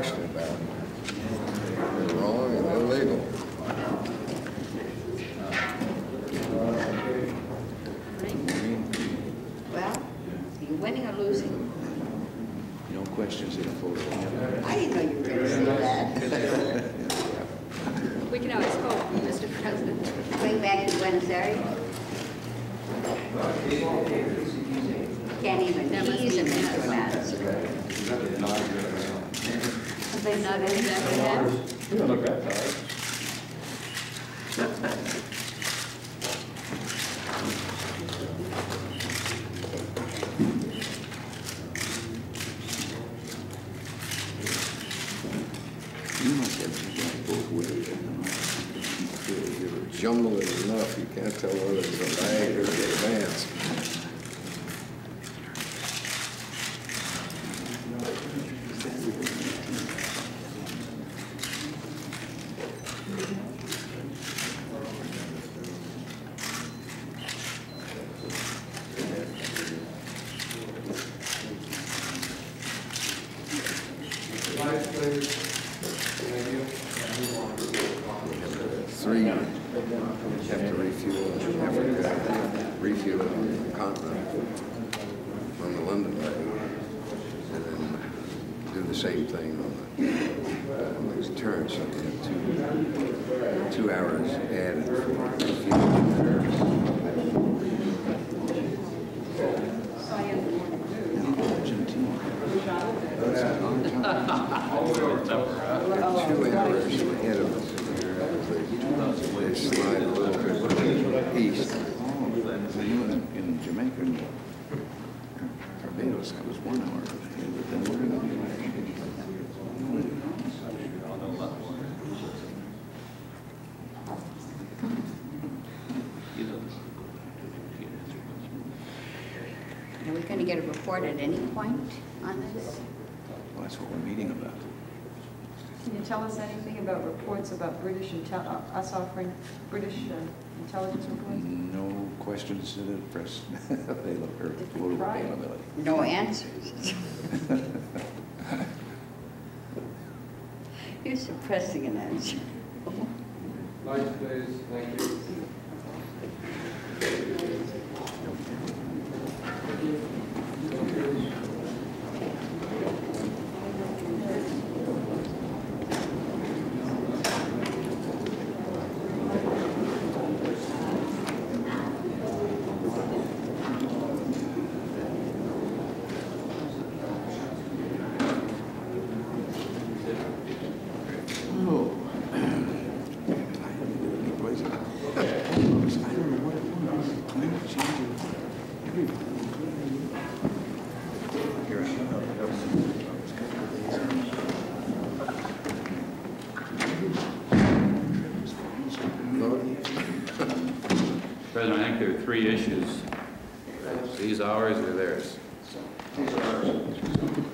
question about it. They're wrong and illegal. Well, you're winning or losing. You don't question it affordable. I didn't know you were going to say that. We can always hope, Mr. President. Way back in Buenos Aires. Can't even tease a Mr. about it. They're not going to do look that tired. You must have both ways. You're jumbled enough. You can't tell whether it's a bag or an advance. At any point on this? Well, that's what we're meeting about. Can you tell us anything about reports about British us offering British intelligence reports? No questions to the press availability. No answers. You're suppressing an answer. Lights, please. Thank you. Three issues. These hours are theirs.